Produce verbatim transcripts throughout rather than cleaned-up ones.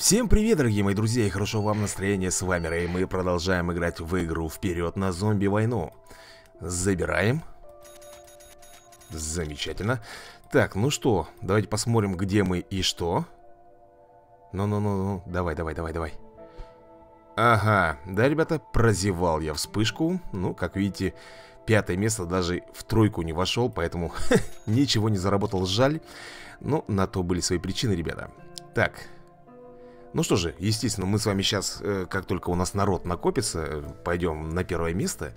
Всем привет, дорогие мои друзья, и хорошего вам настроения, с вами Рэй, мы продолжаем играть в игру «Вперед на зомби войну». Забираем. Замечательно. Так, ну что, давайте посмотрим, где мы и что. Ну-ну-ну, давай, давай, давай, давай. Ага, да, ребята, прозевал я вспышку. Ну, как видите, пятое место даже в тройку не вошел, поэтому ничего не заработал, жаль. Но на то были свои причины, ребята. Так. Ну что же, естественно, мы с вами сейчас, как только у нас народ накопится, пойдем на первое место.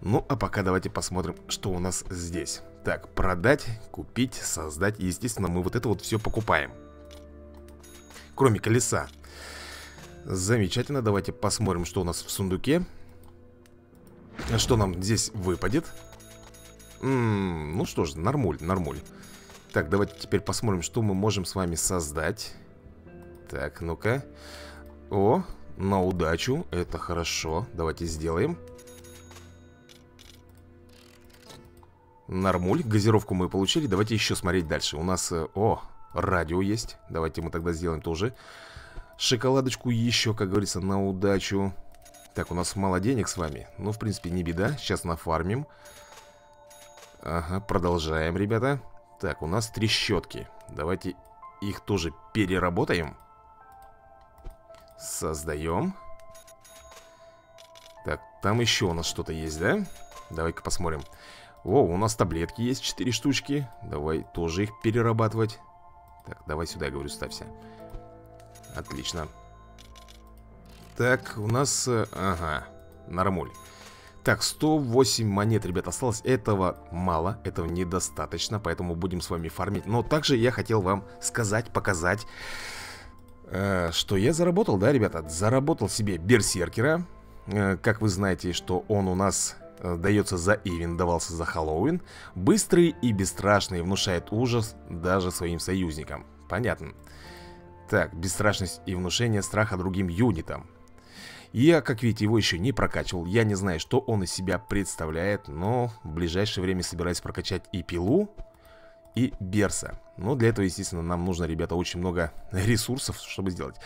Ну, а пока давайте посмотрим, что у нас здесь. Так, продать, купить, создать. Естественно, мы вот это вот все покупаем. Кроме колеса. Замечательно, давайте посмотрим, что у нас в сундуке. Что нам здесь выпадет. М-м, ну что же, нормуль, нормуль. Так, давайте теперь посмотрим, что мы можем с вами создать. Так, ну-ка. О, на удачу. Это хорошо. Давайте сделаем. Нормуль. Газировку мы получили. Давайте еще смотреть дальше. У нас... О, радио есть. Давайте мы тогда сделаем тоже. Шоколадочку еще, как говорится, на удачу. Так, у нас мало денег с вами. Ну, в принципе, не беда. Сейчас нафармим. Ага, продолжаем, ребята. Так, у нас трещотки. Давайте их тоже переработаем. Создаем. Так, там еще у нас что-то есть, да? Давай-ка посмотрим. О, у нас таблетки есть, четыре штучки. Давай тоже их перерабатывать. Так, давай сюда, я говорю, ставься. Отлично. Так, у нас... Ага, нормуль. Так, сто восемь монет, ребят, осталось. Этого мало, этого недостаточно. Поэтому будем с вами фармить. Но также я хотел вам сказать, показать, что я заработал, да, ребята? Заработал себе берсеркера. Как вы знаете, что он у нас дается за Ивин, давался за Хэллоуин. Быстрый и бесстрашный, внушает ужас даже своим союзникам. Понятно. Так, бесстрашность и внушение страха другим юнитам. Я, как видите, его еще не прокачивал. Я не знаю, что он из себя представляет, но в ближайшее время собираюсь прокачать и пилу, и берса. Но для этого, естественно, нам нужно, ребята, очень много ресурсов, чтобы сделать.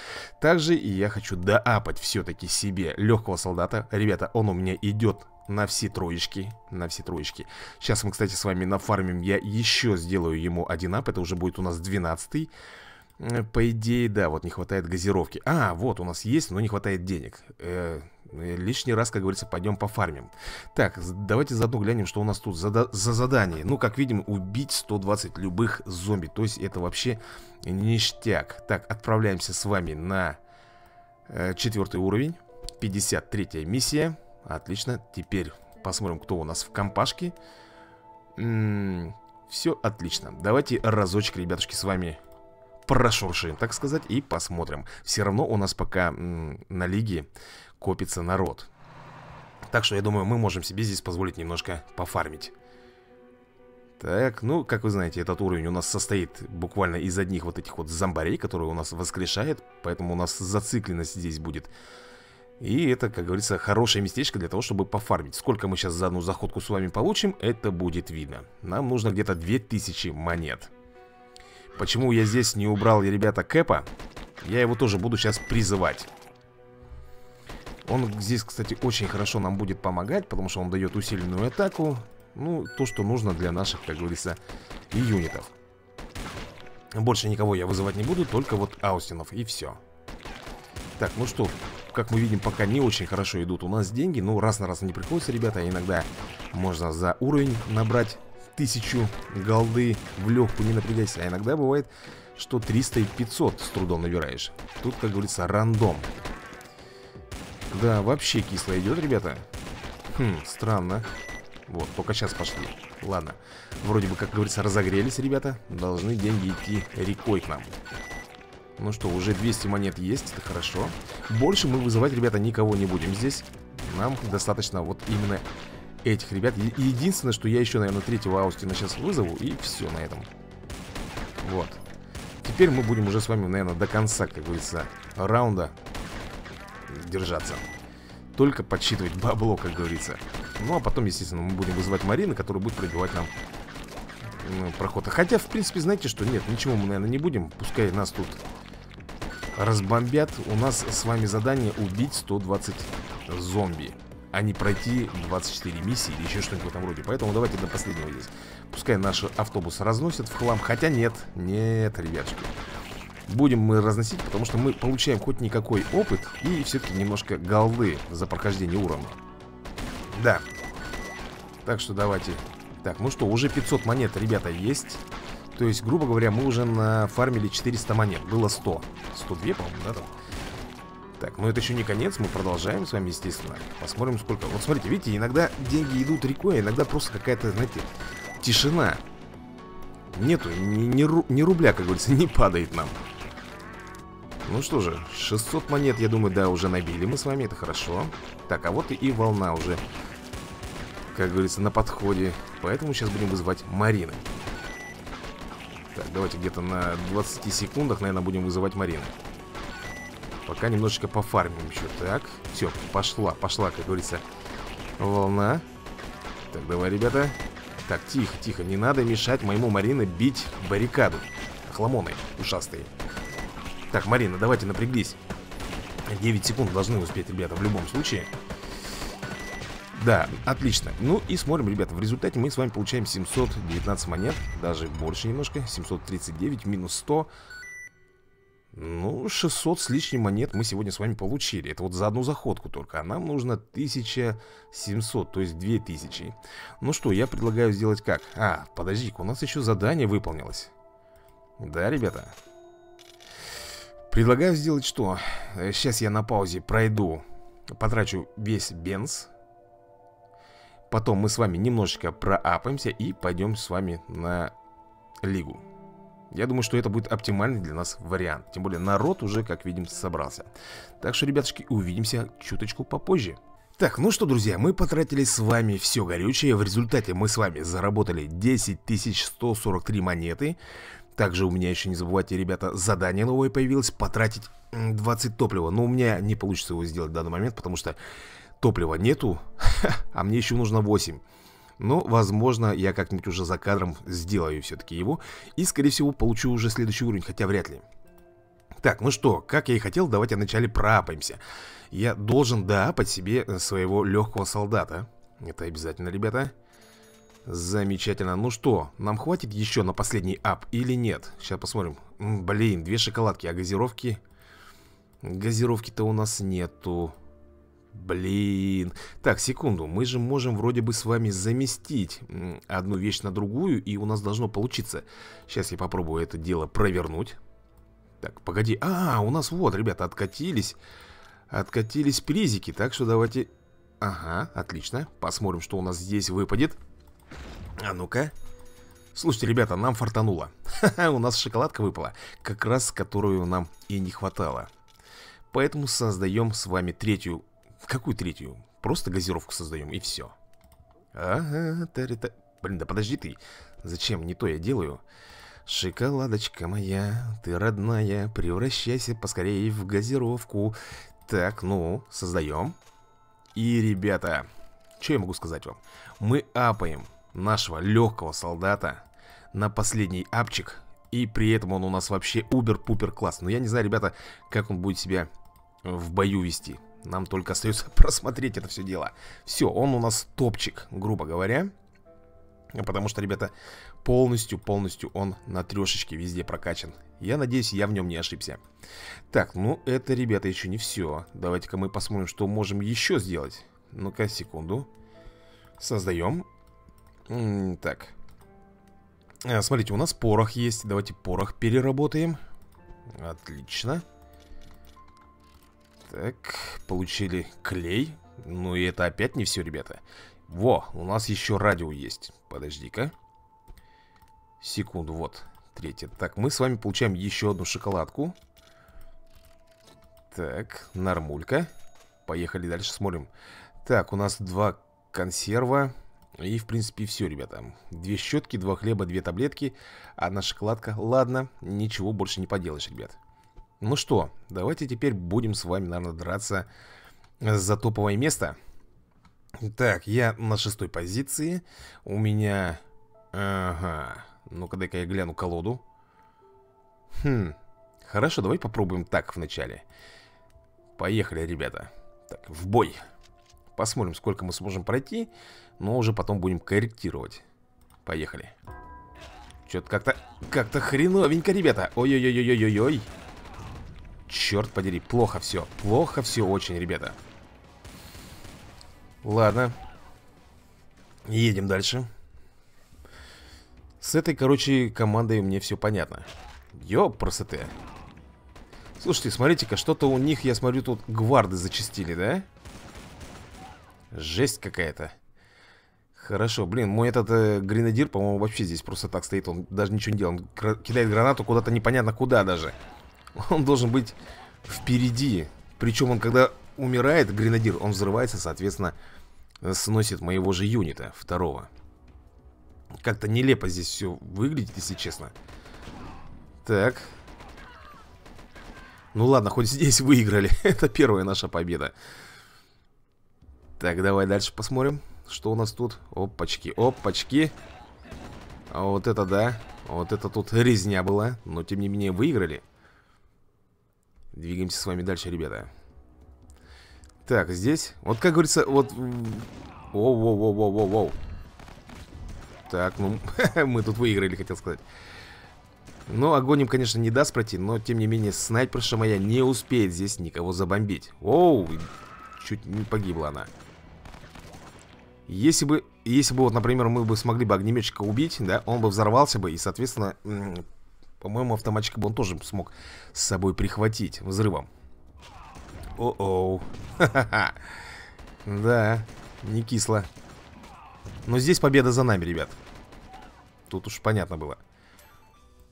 Также я хочу доапать все-таки себе легкого солдата. Ребята, он у меня идет на все троечки. На все троечки. Сейчас мы, кстати, с вами нафармим. Я еще сделаю ему один ап. Это уже будет у нас двенадцатый. По идее, да, вот не хватает газировки. А, вот у нас есть, но не хватает денег. э, Лишний раз, как говорится, пойдем пофармим. Так, давайте заодно глянем, что у нас тут за, за задание. Ну, как видим, убить сто двадцать любых зомби. То есть это вообще ништяк. Так, отправляемся с вами на э, четвертый уровень, пятьдесят третья миссия. Отлично, теперь посмотрим, кто у нас в компашке. М-м, Все отлично. Давайте разочек, ребятушки, с вами прошуршим, так сказать, и посмотрим. Все равно у нас пока м, на лиге копится народ. Так что, я думаю, мы можем себе здесь позволить немножко пофармить. Так, ну, как вы знаете, этот уровень у нас состоит буквально из одних вот этих вот зомбарей, которые у нас воскрешает. Поэтому у нас зацикленность здесь будет. И это, как говорится, хорошее местечко для того, чтобы пофармить. Сколько мы сейчас за одну заходку с вами получим, это будет видно. Нам нужно где-то две тысячи монет. Почему я здесь не убрал, ребята, Кэпа? Я его тоже буду сейчас призывать. Он здесь, кстати, очень хорошо нам будет помогать, потому что он дает усиленную атаку. Ну, то, что нужно для наших, как говорится, и юнитов. Больше никого я вызывать не буду, только вот Аустинов, и все. Так, ну что, как мы видим, пока не очень хорошо идут у нас деньги. Ну, раз на раз не приходится, ребята. Иногда можно за уровень набрать тысячу голды в легкую, не напрягаясь. А иногда бывает, что триста и пятьсот с трудом набираешь. Тут, как говорится, рандом. Да, вообще кисло идет, ребята. Хм, странно. Вот, только сейчас пошли. Ладно, вроде бы, как говорится, разогрелись, ребята. Должны деньги идти рекой к нам. Ну что, уже двести монет есть, это хорошо. Больше мы вызывать, ребята, никого не будем здесь. Нам достаточно вот именно этих ребят. Единственное, что я еще, наверное, третьего Аустина сейчас вызову, и все на этом. Вот. Теперь мы будем уже с вами, наверное, до конца, как говорится, раунда держаться. Только подсчитывать бабло, как говорится. Ну, а потом, естественно, мы будем вызывать Марина, которая будет пробивать нам проход. Хотя, в принципе, знаете что? Нет, ничего мы, наверное, не будем. Пускай нас тут разбомбят. У нас с вами задание убить сто двадцать зомби, а не пройти двадцать четыре миссии или еще что-нибудь в этом роде. Поэтому давайте до последнего здесь. Пускай наш автобус разносит в хлам. Хотя нет, нет, ребятушки, будем мы разносить, потому что мы получаем хоть никакой опыт и все-таки немножко голды за прохождение уровня. Да. Так что давайте. Так, ну что, уже пятьсот монет, ребята, есть. То есть, грубо говоря, мы уже нафармили четыреста монет. Было сто. сто два, по-моему, да, там? Так, ну это еще не конец, мы продолжаем с вами, естественно. Посмотрим, сколько. Вот смотрите, видите, иногда деньги идут рекой, иногда просто какая-то, знаете, тишина. Нету, ни, ни, ру, ни рубля, как говорится, не падает нам. Ну что же, шестьсот монет, я думаю, да, уже набили мы с вами, это хорошо. Так, а вот и волна уже, как говорится, на подходе. Поэтому сейчас будем вызывать Марину. Так, давайте где-то на двадцати секундах, наверное, будем вызывать Марину. Пока немножечко пофармим еще. Так, все, пошла, пошла, как говорится, волна. Так, давай, ребята. Так, тихо, тихо, не надо мешать моему Марина бить баррикаду. Хламоны ушастые. Так, Марина, давайте напряглись. девять секунд должны успеть, ребята, в любом случае. Да, отлично. Ну и смотрим, ребята, в результате мы с вами получаем семьсот девятнадцать монет. Даже больше немножко, семьсот тридцать девять минус сто. Ну, шестьсот с лишним монет мы сегодня с вами получили. Это вот за одну заходку только. А нам нужно тысяча семьсот, то есть две тысячи. Ну что, я предлагаю сделать как? А, подожди-ка, у нас еще задание выполнилось. Да, ребята? Предлагаю сделать что? Сейчас я на паузе пройду, потрачу весь бенз. Потом мы с вами немножечко проапаемся и пойдем с вами на лигу. Я думаю, что это будет оптимальный для нас вариант. Тем более народ уже, как видим, собрался. Так что, ребятушки, увидимся чуточку попозже. Так, ну что, друзья, мы потратили с вами все горючее. В результате мы с вами заработали десять тысяч сто сорок три монеты. Также у меня еще, не забывайте, ребята, задание новое появилось. Потратить двадцать топлива. Но у меня не получится его сделать в данный момент, потому что топлива нету. А мне еще нужно восемь. Но, возможно, я как-нибудь уже за кадром сделаю все-таки его. И, скорее всего, получу уже следующий уровень, хотя вряд ли. Так, ну что, как я и хотел, давайте вначале проапаемся. Я должен доапать себе своего легкого солдата. Это обязательно, ребята. Замечательно. Ну что, нам хватит еще на последний ап или нет? Сейчас посмотрим. Блин, две шоколадки, а газировки? Газировки-то у нас нету. Блин. Так, секунду. Мы же можем вроде бы с вами заместить одну вещь на другую, и у нас должно получиться. Сейчас я попробую это дело провернуть. Так, погоди. А, у нас вот, ребята, откатились. Откатились призики. Так что давайте... Ага, отлично. Посмотрим, что у нас здесь выпадет. А ну-ка. Слушайте, ребята, нам фартануло. Ха-ха, у нас шоколадка выпала. Как раз, которую нам и не хватало. Поэтому создаем с вами третью... Какую третью? Просто газировку создаем и все. Ага, та-ри-та. Блин, да подожди ты. Зачем? Не то я делаю. Шоколадочка моя, ты родная, превращайся поскорее в газировку. Так, ну, создаем. И, ребята, что я могу сказать вам? Мы апаем нашего легкого солдата на последний апчик. И при этом он у нас вообще убер-пупер класс. Но я не знаю, ребята, как он будет себя в бою вести. Нам только остается просмотреть это все дело. Все, он у нас топчик, грубо говоря. Потому что, ребята, полностью-полностью он на трешечке везде прокачан. Я надеюсь, я в нем не ошибся. Так, ну это, ребята, еще не все. Давайте-ка мы посмотрим, что можем еще сделать. Ну-ка, секунду. Создаем. Так. Смотрите, у нас порох есть. Давайте порох переработаем. Отлично. Так, получили клей. Ну и это опять не все, ребята. Во, у нас еще радио есть. Подожди-ка. Секунду, вот, третье. Так, мы с вами получаем еще одну шоколадку. Так, нормулька. Поехали дальше, смотрим. Так, у нас два консерва. И, в принципе, все, ребята. Две щетки, два хлеба, две таблетки. Одна шоколадка, ладно. Ничего больше не поделаешь, ребят. Ну что, давайте теперь будем с вами, наверное, драться за топовое место. Так, я на шестой позиции. У меня... Ага. Ну-ка, дай-ка я гляну колоду. Хм. Хорошо, давай попробуем так вначале. Поехали, ребята. Так, в бой. Посмотрим, сколько мы сможем пройти. Но уже потом будем корректировать. Поехали. Чё-то как-то... Как-то хреновенько, ребята. Ой-ой-ой-ой-ой-ой. Черт подери, плохо все. Плохо все очень, ребята. Ладно. Едем дальше. С этой, короче, командой мне все понятно. Ёпросоте. Слушайте, смотрите-ка, что-то у них, я смотрю, тут гварды зачистили, да? Жесть какая-то. Хорошо, блин, мой этот э, гренадир, по-моему, вообще здесь просто так стоит. Он даже ничего не делает, он кидает гранату куда-то непонятно куда даже. Он должен быть впереди. Причем он, когда умирает, гренадир, он взрывается, соответственно, сносит моего же юнита, второго. Как-то нелепо здесь все выглядит, если честно. Так. Ну ладно, хоть здесь выиграли. Это первая наша победа. Так, давай дальше посмотрим, что у нас тут. Опачки, опачки. А вот это да. Вот это тут резня была. Но тем не менее выиграли. Двигаемся с вами дальше, ребята. Так, здесь. Вот как говорится, вот... Воу-воу-воу-воу-воу-воу. Так, ну, мы тут выиграли, хотел сказать. Но огонь им, конечно, не даст пройти. Но, тем не менее, снайперша моя не успеет здесь никого забомбить. Оу, чуть не погибла она. Если бы, если бы, вот, например, мы бы смогли бы огнеметчика убить, да, он бы взорвался бы. И, соответственно, по-моему, автоматчик бы он тоже смог с собой прихватить взрывом. О-оу. Ха-ха-ха. Да, не кисло. Но здесь победа за нами, ребят. Тут уж понятно было.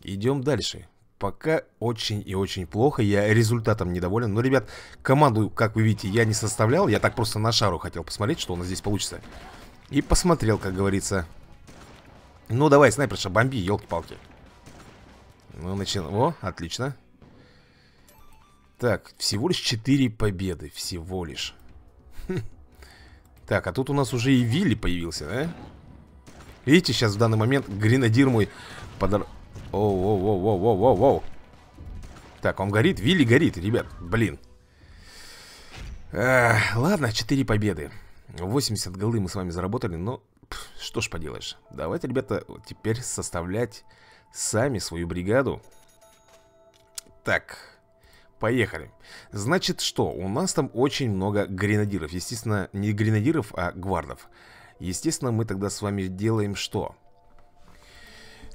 Идем дальше. Пока очень и очень плохо. Я результатом недоволен. Но, ребят, команду, как вы видите, я не составлял. Я так просто на шару хотел посмотреть, что у нас здесь получится. И посмотрел, как говорится. Ну, давай, снайперша, бомби, елки-палки. Ну, начинаем. О, отлично. Так, всего лишь четыре победы. Всего лишь. Так, а тут у нас уже и Вилли появился, да? Видите, сейчас в данный момент гренадир мой подор... Оу-оу-оу-оу-оу-оу-оу. Так, он горит, Вилли горит, ребят, блин. а, Ладно, четыре победы. восемьдесят голды мы с вами заработали, но пф, что ж поделаешь. Давайте, ребята, теперь составлять сами свою бригаду. Так, поехали. Значит, что? У нас там очень много гренадиров. Естественно, не гренадиров, а гвардов. Естественно, мы тогда с вами делаем что?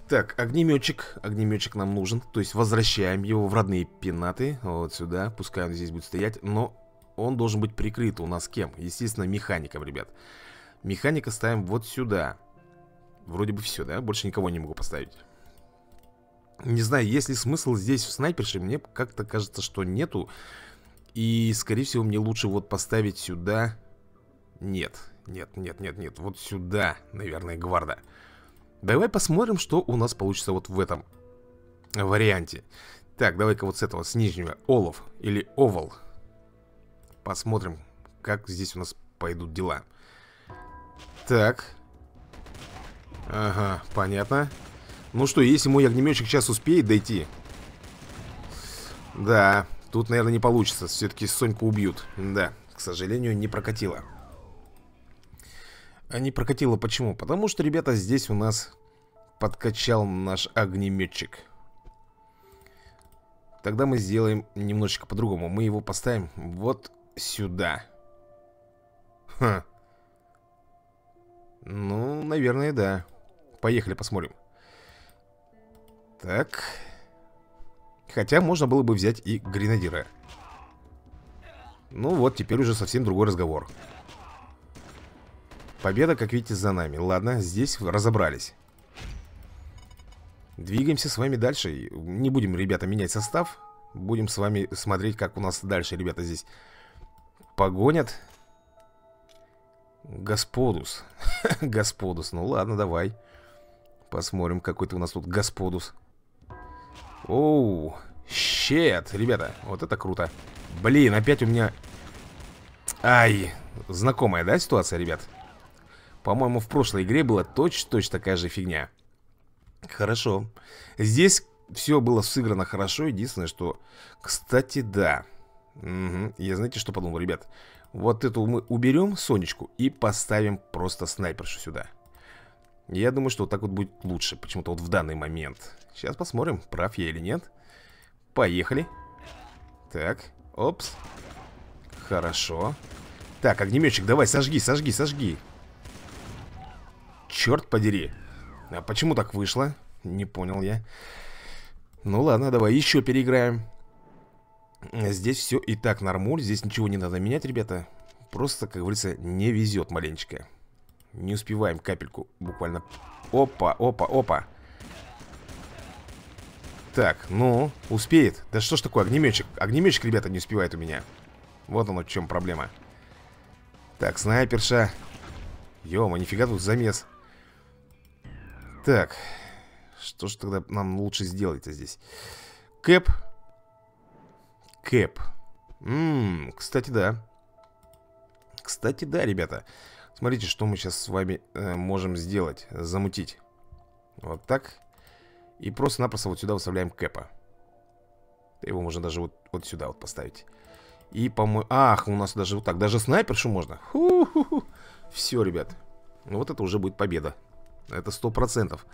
Так, огнеметчик. Огнеметчик нам нужен. То есть возвращаем его в родные пенаты. Вот сюда. Пускай он здесь будет стоять. Но он должен быть прикрыт у нас кем? Естественно, механиком, ребят. Механика ставим вот сюда. Вроде бы все, да? Больше никого не могу поставить. Не знаю, есть ли смысл здесь в снайперше. Мне как-то кажется, что нету. И, скорее всего, мне лучше вот поставить сюда. Нет, нет, нет, нет, нет. Вот сюда, наверное, гварда. Давай посмотрим, что у нас получится вот в этом варианте. Так, давай-ка вот с этого, с нижнего. Олов или овал. Посмотрим, как здесь у нас пойдут дела. Так. Ага, понятно. Ну что, если мой огнеметчик сейчас успеет дойти. Да, тут, наверное, не получится. Все-таки Соньку убьют. Да, к сожалению, не прокатило. А не прокатило почему? Потому что, ребята, здесь у нас подкачал наш огнеметчик. Тогда мы сделаем немножечко по-другому. Мы его поставим вот сюда. Ха. Ну, наверное, да. Поехали, посмотрим. Так. Хотя можно было бы взять и гренадира. Ну вот, теперь уже совсем другой разговор. Победа, как видите, за нами. Ладно, здесь разобрались. Двигаемся с вами дальше. Не будем, ребята, менять состав. Будем с вами смотреть, как у нас дальше, ребята, здесь погонят. Господус. Господус, ну ладно, давай. Посмотрим, какой-то у нас тут господус. Оу, щет, ребята, вот это круто. Блин, опять у меня... Ай, знакомая, да, ситуация, ребят? По-моему, в прошлой игре была точь-точь такая же фигня. Хорошо. Здесь все было сыграно хорошо. Единственное, что... Кстати, да. Угу. Я, знаете, что подумал, ребят? Вот эту мы уберем, Сонечку, и поставим просто снайпершу сюда. Я думаю, что вот так вот будет лучше. Почему-то вот в данный момент. Сейчас посмотрим, прав я или нет. Поехали. Так, опс. Хорошо. Так, огнеметчик, давай, сожги, сожги, сожги. Черт подери. А почему так вышло? Не понял я. Ну ладно, давай еще переиграем. Здесь все и так нормуль. Здесь ничего не надо менять, ребята. Просто, как говорится, не везет маленечко. Не успеваем капельку буквально. Опа, опа, опа. Так, ну, успеет. Да что ж такое, огнеметчик. Огнеметчик, ребята, не успевает у меня. Вот оно в чем проблема. Так, снайперша. Ё-мо, нифига тут замес. Так. Что же тогда нам лучше сделать-то здесь? Кэп. Кэп. Ммм, кстати, да. Кстати, да, ребята. Смотрите, что мы сейчас с вами э, можем сделать. Замутить. Вот так. И просто-напросто вот сюда выставляем кэпа. Его можно даже вот, вот сюда вот поставить. И, по-моему... Ах, у нас даже вот так. Даже снайпершу можно. Ху-ху-ху. Все, ребят. Ну, вот это уже будет победа. Это сто процентов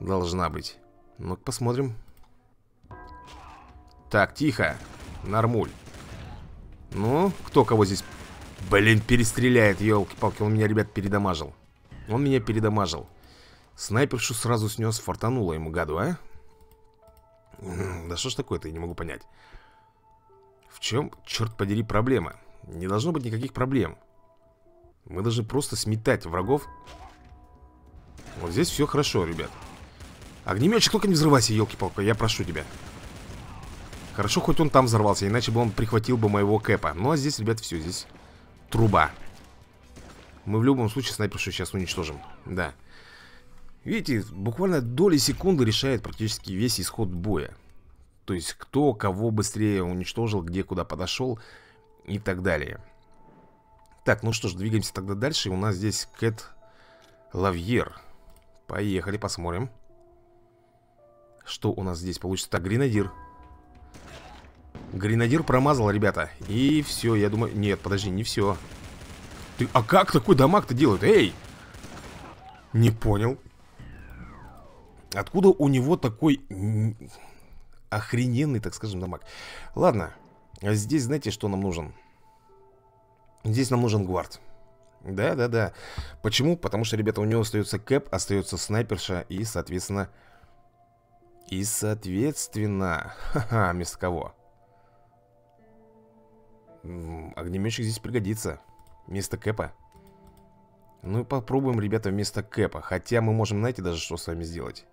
должна быть. Ну-ка, посмотрим. Так, тихо. Нормуль. Ну, кто кого здесь... Блин, перестреляет, елки-палки. Он меня, ребят, передамажил. Он меня передамажил. Снайпершу сразу снес, фартануло ему, гаду, а? Да что ж такое-то, я не могу понять. В чем, черт подери, проблема? Не должно быть никаких проблем. Мы должны просто сметать врагов. Вот здесь все хорошо, ребят. Огнеметчик, только не взрывайся, елки-палки, я прошу тебя. Хорошо, хоть он там взорвался, иначе бы он прихватил бы моего кэпа. Ну а здесь, ребят, все, здесь труба. Мы в любом случае снайпершу сейчас уничтожим. Да. Видите, буквально доли секунды решает практически весь исход боя. То есть, кто кого быстрее уничтожил, где куда подошел и так далее. Так, ну что ж, двигаемся тогда дальше. У нас здесь Кэт Лавьер. Поехали, посмотрим. Что у нас здесь получится? Так, гренадир. Гренадир промазал, ребята. И все, я думаю... Нет, подожди, не все. Ты... А как такой дамаг-то делают? Эй! Не понял. Откуда у него такой охрененный, так скажем, дамаг? Ладно, здесь знаете, что нам нужен? Здесь нам нужен гвард. Да-да-да. Почему? Потому что, ребята, у него остается кэп, остается снайперша и, соответственно... И, соответственно... Ха-ха, вместо кого? Огнеметчик здесь пригодится. Вместо кэпа. Ну и попробуем, ребята, вместо кэпа. Хотя мы можем, знаете, даже что с вами сделать.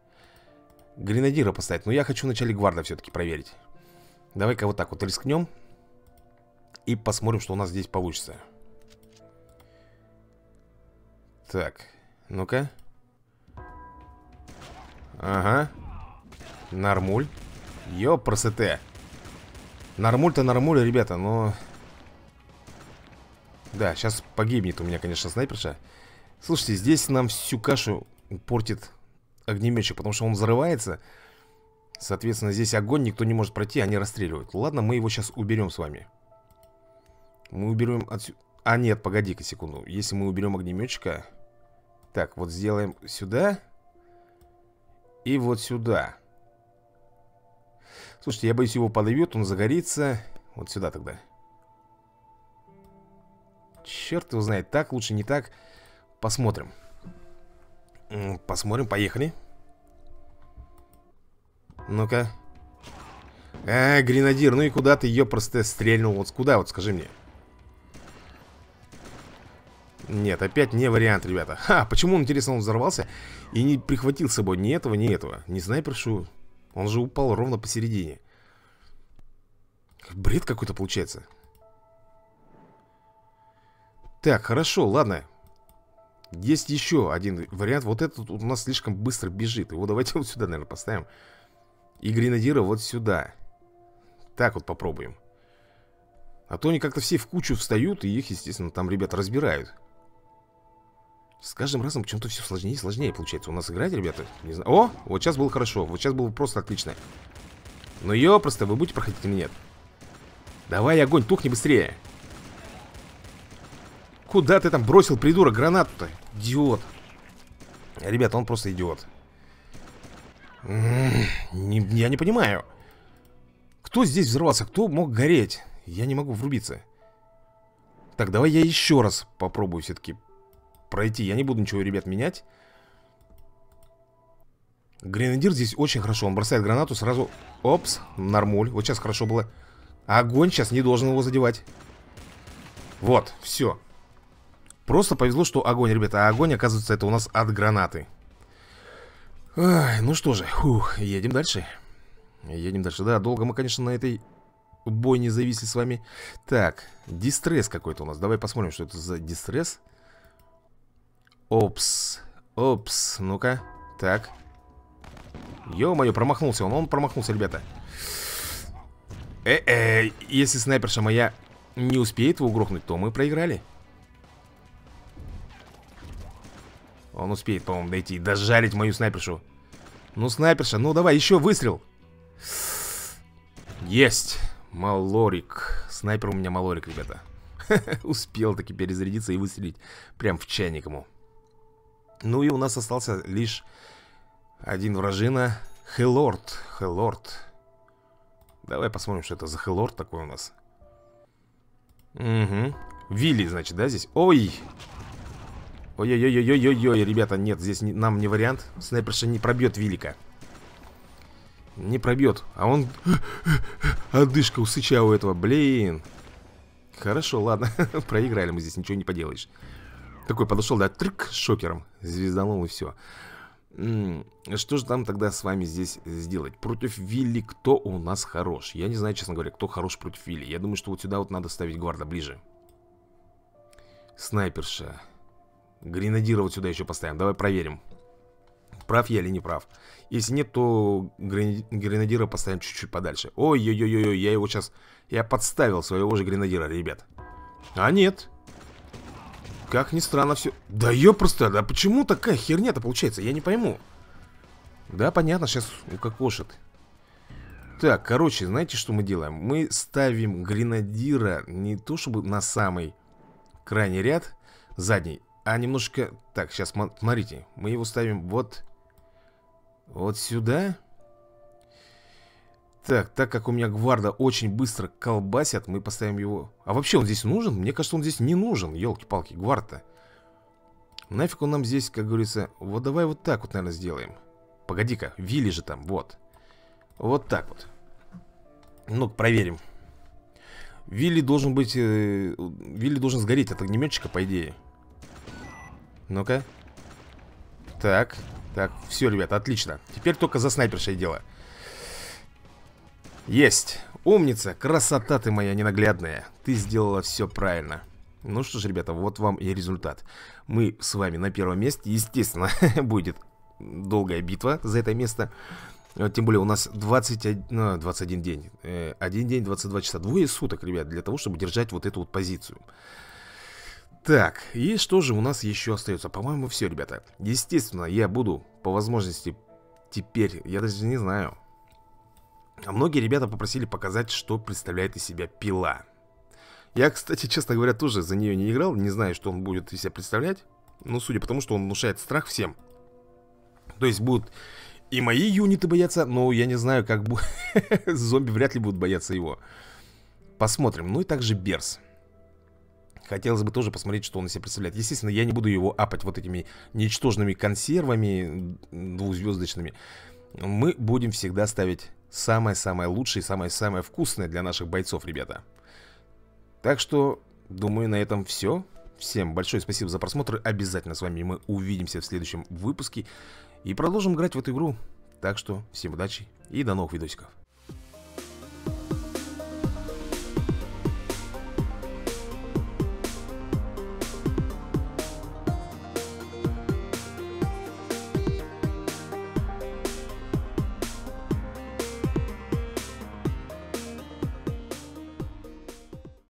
Гренадира поставить. Но я хочу вначале гварда все-таки проверить. Давай-ка вот так вот рискнем. И посмотрим, что у нас здесь получится. Так, ну-ка. Ага. Нормуль. Ёпросете. Нормуль-то нормуль, ребята, но... Да, сейчас погибнет у меня, конечно, снайперша. Слушайте, здесь нам всю кашу портит огнеметчик, потому что он взрывается. Соответственно, здесь огонь, никто не может пройти, они расстреливают. Ладно, мы его сейчас уберем с вами. Мы уберем отсюда... А, нет, погоди-ка секунду. Если мы уберем огнеметчика... Так, вот сделаем сюда. И вот сюда. Слушайте, я боюсь, его подавит, он загорится. Вот сюда тогда. Черт его знает, так, лучше не так. Посмотрим. Посмотрим, поехали. Ну-ка. А, гренадир, ну и куда ты ее просто стрельнул? Вот куда, вот скажи мне. Нет, опять не вариант, ребята. Ха, почему, интересно, он взорвался и не прихватил с собой ни этого, ни этого? Ни снайпершу. Он же упал ровно посередине. Бред какой-то получается. Так, хорошо, ладно. Есть еще один вариант. Вот этот у нас слишком быстро бежит. Его давайте вот сюда, наверное, поставим. И гренадира вот сюда. Так вот попробуем. А то они как-то все в кучу встают. И их, естественно, там, ребята, разбирают. С каждым разом почему-то все сложнее и сложнее получается у нас играть, ребята. Не знаю. О, вот сейчас было хорошо, вот сейчас было просто отлично. Ну ё, просто вы будете проходить или нет? Давай огонь, тухни быстрее. Куда ты там бросил, придурок, гранату-то? Идиот. Ребята, он просто идиот. Я не понимаю. Кто здесь взорвался? Кто мог гореть? Я не могу врубиться. Так, давай я еще раз попробую все-таки пройти. Я не буду ничего, ребят, менять. Гренадир здесь очень хорошо. Он бросает гранату сразу. Опс, нормуль. Вот сейчас хорошо было. Огонь сейчас не должен его задевать. Вот, все. Просто повезло, что огонь, ребята. А огонь, оказывается, это у нас от гранаты. Ай, ну что же, фух, едем дальше. Едем дальше. Да, долго мы, конечно, на этой бойне зависли с вами. Так, дистресс какой-то у нас. Давай посмотрим, что это за дистресс. Опс, опс, ну-ка. Так. Ё-моё, промахнулся он, он промахнулся, ребята. Э-э, если снайперша моя не успеет его грохнуть, то мы проиграли. Он успеет, по-моему, дойти и дожарить мою снайпершу. Ну, снайперша, ну давай, еще выстрел. Есть. Малорик. Снайпер у меня малорик, ребята. Успел таки перезарядиться и выстрелить прям в чайник ему. Ну и у нас остался лишь один вражина. Хеллорд. Хеллорд. Давай посмотрим, что это за Хеллорд такой у нас. Угу. Вилли, значит, да, здесь? Ой! Ой-ой-ой-ой-ой-ой, ребята, нет, здесь не, нам не вариант. Снайперша не пробьет Вилика. Не пробьет. А он... Одышка у сыча у этого, блин. Хорошо, ладно. Проиграли мы здесь, ничего не поделаешь. Такой подошел, да, трик, шокером. Звезданул и все. Что же там тогда с вами здесь сделать? Против Вилли кто у нас хорош? Я не знаю, честно говоря, кто хорош против Вилли. Я думаю, что вот сюда вот надо ставить гварда ближе. Снайперша. Гренадира вот сюда еще поставим. Давай проверим, прав я или не прав. Если нет, то гренадира поставим чуть-чуть подальше. Ой-ой-ой-ой, я его сейчас... Я подставил своего же гренадира, ребят. А нет. Как ни странно все... Да ёпросто, да почему такая херня-то получается? Я не пойму. Да, понятно, сейчас укокошит. Так, короче, знаете, что мы делаем? Мы ставим гренадира не то чтобы на самый крайний ряд, задний, а немножко... Так, сейчас, смотрите. Мы его ставим вот... Вот сюда. Так, так как у меня гварда очень быстро колбасят, мы поставим его... А вообще он здесь нужен? Мне кажется, он здесь не нужен. Ёлки-палки, гвард-то. Нафиг он нам здесь, как говорится... Вот давай вот так вот, наверное, сделаем. Погоди-ка, Вилли же там, вот. Вот так вот. Ну-ка, проверим. Вилли должен быть... Э... Вилли должен сгореть от огнеметчика, по идее. Ну-ка. Так, так, все, ребята, отлично. Теперь только за снайпершей дело. Есть, умница, красота ты моя ненаглядная. Ты сделала все правильно. Ну что ж, ребята, вот вам и результат. Мы с вами на первом месте. Естественно, будет долгая битва за это место. Тем более у нас двадцать один день. Один день, двадцать два часа. Двое суток, ребят, для того, чтобы держать вот эту вот позицию. Так, и что же у нас еще остается? По-моему, все, ребята. Естественно, я буду по возможности теперь, я даже не знаю. А многие ребята попросили показать, что представляет из себя пила. Я, кстати, честно говоря, тоже за нее не играл. Не знаю, что он будет из себя представлять. Но судя по тому, что он внушает страх всем. То есть будут и мои юниты бояться, но я не знаю, как будет. Зомби вряд ли будут бояться его. Посмотрим. Ну и также Берс. Хотелось бы тоже посмотреть, что он из себя представляет. Естественно, я не буду его апать вот этими ничтожными консервами двухзвездочными. Мы будем всегда ставить самое-самое лучшее и самое-самое вкусное для наших бойцов, ребята. Так что, думаю, на этом все. Всем большое спасибо за просмотр. Обязательно с вами мы увидимся в следующем выпуске и продолжим играть в эту игру. Так что, всем удачи и до новых видосиков.